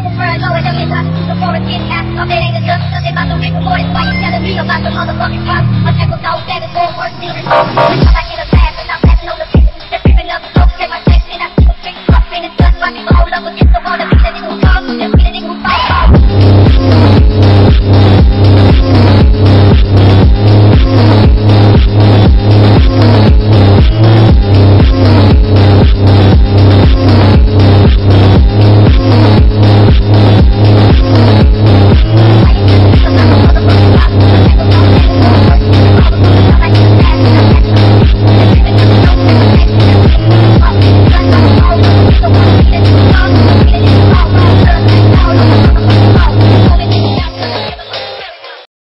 couple friends always have me touched. So far it's getting ass, updating the guns, cause they about to make a noise. Why you telling me about the motherfucking crime? My tackles always have it, all work, dealers. I'm back in the past and I'm laughing on the people. They're creeping up, so take my sex and I keep a fix. My pain is done, rocking the whole level, get the